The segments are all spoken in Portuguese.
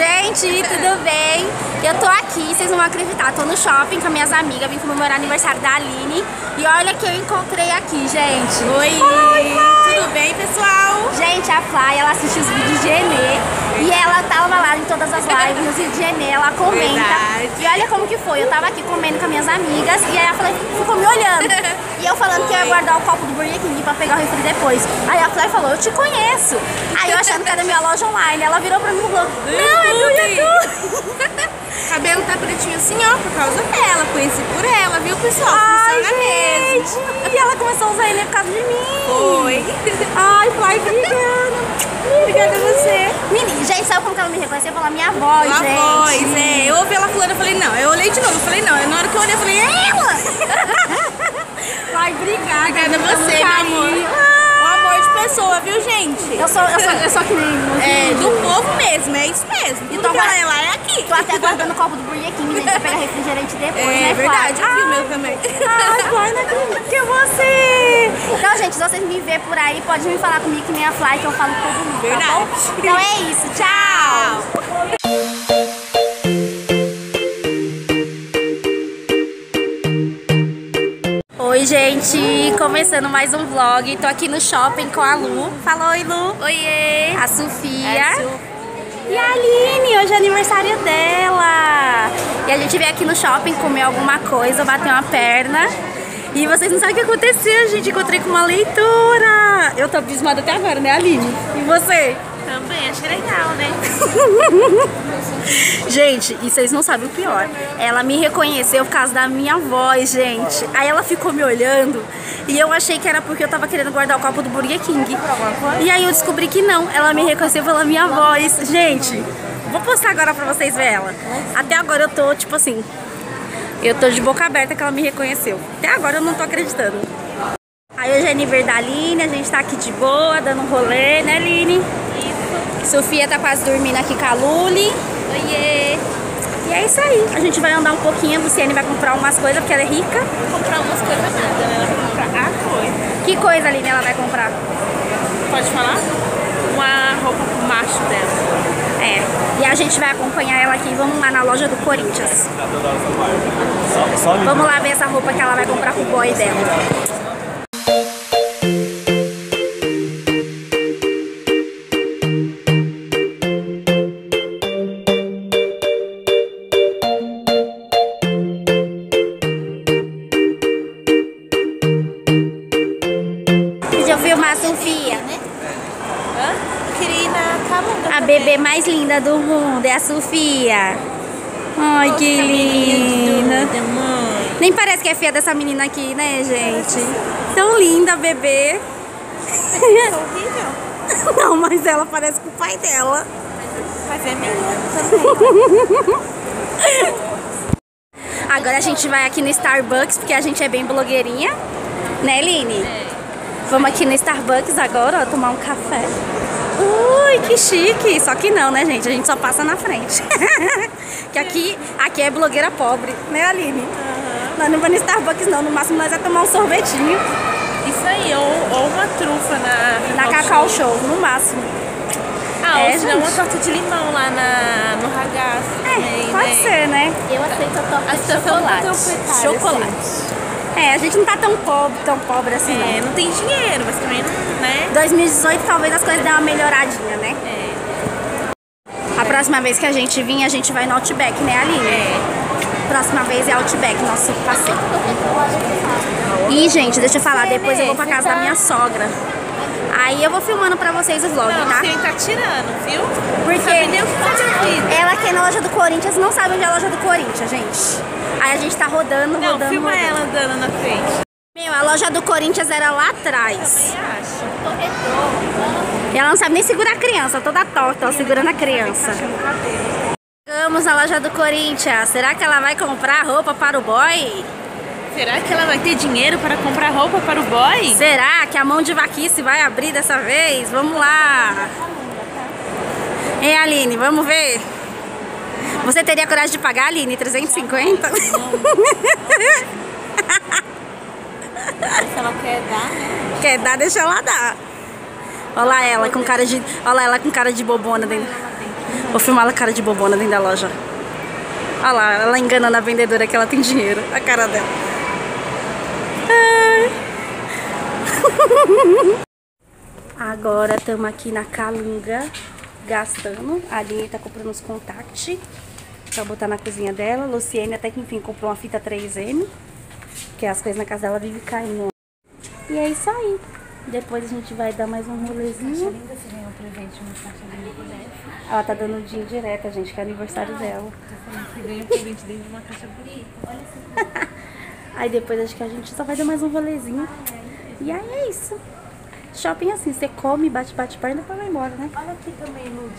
Gente, tudo bem? Eu tô aqui, vocês não vão acreditar, tô no shopping com minhas amigas, vim comemorar o aniversário da Aline. E olha quem eu encontrei aqui, gente. Oi! Oi, Fly. Tudo bem, pessoal? Gente, a Fly, ela assiste os vídeos de Enê e ela tava lá em todas as lives, no vídeo de Enê, ela comenta. Verdade. E olha como que foi, eu tava aqui comendo com as minhas amigas e aí ela ficou me olhando. E eu falando que eu ia guardar o copo do Burger King pra pegar o refri depois. Aí a Fly falou, eu te conheço. Aí eu achando que era da minha loja online, ela virou pra mim e falou, não, é do YouTube. Cabelo tá pretinho assim, ó, por causa dela. Conheci por ela, viu, pessoal? Ai, gente, mesmo. E ela começou a usar ele por causa de mim. Foi. Ai, Fly, obrigada. Obrigada a você. Menina, gente, sabe como que ela me reconheceu? Pela minha voz, gente. Minha voz, né? Eu ouvi ela falando, eu falei, não. Eu olhei de novo, eu falei, não. Na hora que eu olhei, eu falei, ela! Ai, obrigada. Obrigada a você, meu amor. Ah, um amor de pessoa, viu, gente? Eu sou que nem... É, do povo mesmo, é isso mesmo. E então, ela é aqui. Tô até guardando o copo do Burger King, gente, pra pegar refrigerante depois, né, Flávia? É verdade, aqui o meu também. Ai, Flávia, não acredito que você... Então, gente, se vocês me verem por aí, pode vir falar comigo que nem a Flávia, que eu falo com todo mundo, tá bom? Então é isso, tchau! Oi, gente, começando mais um vlog, tô aqui no shopping com a Lu. Fala, oi, Lu. Oiê. A Sofia. E a Aline, hoje é aniversário dela. E a gente veio aqui no shopping comer alguma coisa, bater uma perna. E vocês não sabem o que aconteceu, gente, encontrei com uma leitura. Eu tô abismada até agora, né, Aline? E você? Também, achei legal, né? Gente, e vocês não sabem o pior. Ela me reconheceu por causa da minha voz, gente. Aí ela ficou me olhando e eu achei que era porque eu tava querendo guardar o copo do Burger King. E aí eu descobri que não. Ela me reconheceu pela minha voz. Gente, vou postar agora pra vocês verem ela. Até agora eu tô, tipo assim, eu tô de boca aberta que ela me reconheceu. Até agora eu não tô acreditando. Aí hoje é aniversário da Aline, a gente tá aqui de boa, dando um rolê, né, Aline? Sofia tá quase dormindo aqui com a Luli. Oiê! E é isso aí. A gente vai andar um pouquinho, a Luciane vai comprar umas coisas, porque ela é rica. Vou comprar umas coisas nada, né? Ela vai comprar a coisa. Que coisa, Aline, ela vai comprar? Pode falar? Uma roupa pro macho dela. É. E a gente vai acompanhar ela aqui. Vamos lá na loja do Corinthians. Vamos lá ver essa roupa que ela vai comprar pro boy dela. Sofia, né? Hã? Eu queria ir na Calunga. A bebê mais linda do mundo é a Sofia. Ai, que linda. Nem parece que é filha dessa menina aqui, né, gente? Tão linda a bebê. Não, mas ela parece com o pai dela. Mas é menina também. Agora a gente vai aqui no Starbucks, porque a gente é bem blogueirinha. Né, Line? É. Vamos aqui no Starbucks agora, ó, tomar um café. Ui, que chique! Só que não, né, gente? A gente só passa na frente. Que aqui é blogueira pobre, né, Aline? Uhum. Nós não vamos no Starbucks, não. No máximo, nós vamos tomar um sorvetinho. Isso aí, ou uma trufa na Cacau Show, no máximo. Ah, é, senão uma torta de limão lá no Ragazzo. É, também, pode ser, né? Eu aceito a torta de chocolate. Chocolate. É, a gente não tá tão pobre assim, não. É, não tem dinheiro, mas também, né? 2018 talvez as coisas dêem uma melhoradinha, né? É. A próxima vez que a gente vir, a gente vai no Outback, né, Aline? É. Próxima vez é Outback, nosso passeio. E, gente, deixa eu falar, depois eu vou pra casa da minha sogra. Aí eu vou filmando pra vocês o vlog, não, tá? Não, tá tirando, viu? Porque ela que é na loja do Corinthians, não sabe onde é a loja do Corinthians, gente. Aí a gente tá rodando, não, rodando, filma rodando. Ela andando na frente. Meu, a loja do Corinthians era lá atrás. Eu também acho. E ela não sabe nem segurar a criança, toda torta, ó, segurando a criança. Chegamos na loja do Corinthians. Será que ela vai comprar roupa para o boy? Será que ela vai ter dinheiro para comprar roupa para o boy? Será que a mão de vaquice vai abrir dessa vez? Vamos lá! Hein, Aline? Vamos ver? Você teria coragem de pagar, Aline? 350? Não. Se ela quer dar, né? Quer dar, deixa ela dar. Olha lá ela com cara de bobona dentro. Vou filmar a cara de bobona dentro da loja. Olha lá, ela enganando a vendedora que ela tem dinheiro. A cara dela. Ai. Agora estamos aqui na Calunga gastando. A Aline tá comprando os contacts pra botar na cozinha dela. Luciene até que enfim comprou uma fita 3M. Porque as coisas na casa dela vivem caindo. E é isso aí. Depois a gente vai dar mais um rolezinho. Ela tá dando um dia indireta, gente, que é aniversário dela. Tô falando que ganha um presente dentro de uma caixa bonita. Olha essa. Aí depois acho que a gente só vai dar mais um rolezinho. E aí é isso. Shopping assim, você come, bate, bate, e ainda vai embora, né? Olha aqui também, Lud.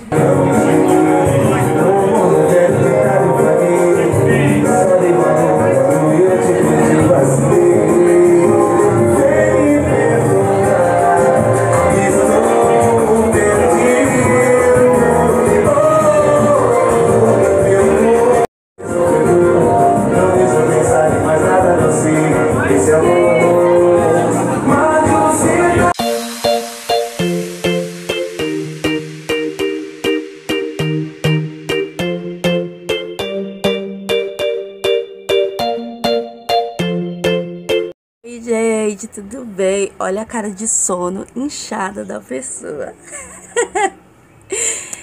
Tudo bem? Olha a cara de sono inchada da pessoa.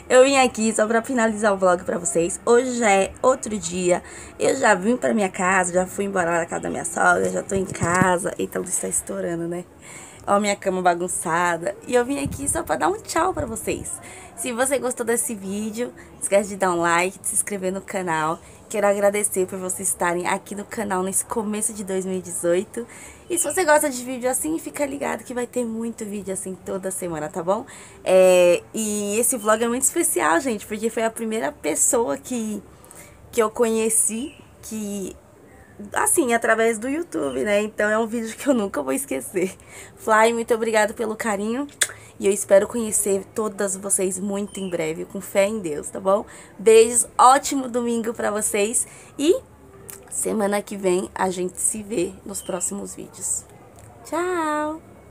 Eu vim aqui só pra finalizar o vlog pra vocês. Hoje é outro dia. Eu já vim pra minha casa, já fui embora da casa da minha sogra, já tô em casa. Eita, a luz tá estourando, né? Ó, minha cama bagunçada. E eu vim aqui só pra dar um tchau pra vocês. Se você gostou desse vídeo, não esquece de dar um like, de se inscrever no canal. Quero agradecer por vocês estarem aqui no canal nesse começo de 2018. E se você gosta de vídeo assim, fica ligado que vai ter muito vídeo assim toda semana, tá bom? E esse vlog é muito especial, gente, porque foi a primeira pessoa que eu conheci, que assim, através do YouTube, né? Então é um vídeo que eu nunca vou esquecer. Fly, muito obrigado pelo carinho. E eu espero conhecer todas vocês muito em breve, com fé em Deus, tá bom? Beijos, ótimo domingo pra vocês. E semana que vem a gente se vê nos próximos vídeos. Tchau!